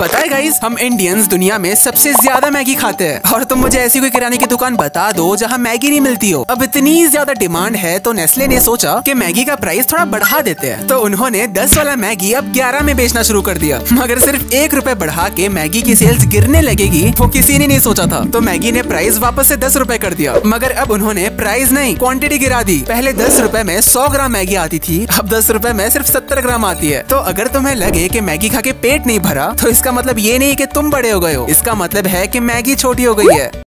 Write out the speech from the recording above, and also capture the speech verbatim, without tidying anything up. पता है गाइस, हम इंडियंस दुनिया में सबसे ज्यादा मैगी खाते हैं और तुम मुझे ऐसी कोई किराने की दुकान बता दो जहाँ मैगी नहीं मिलती हो। अब इतनी ज्यादा डिमांड है तो नेस्ले ने सोचा कि मैगी का प्राइस थोड़ा बढ़ा देते हैं, तो उन्होंने दस वाला मैगी अब ग्यारह में बेचना शुरू कर दिया। मगर सिर्फ एक रुपए बढ़ा के मैगी की सेल्स गिरने लगेगी वो किसी ने नहीं सोचा था, तो मैगी ने प्राइस वापस से दस रुपए कर दिया। मगर अब उन्होंने प्राइस नहीं क्वांटिटी गिरा दी। पहले दस रुपए में सौ ग्राम मैगी आती थी, अब दस रुपए में सिर्फ सत्तर ग्राम आती है। तो अगर तुम्हें लगे कि मैगी खा के पेट नहीं भरा तो इसका मतलब ये नहीं कि तुम बड़े हो गए हो, इसका मतलब है कि मैगी छोटी हो गई है।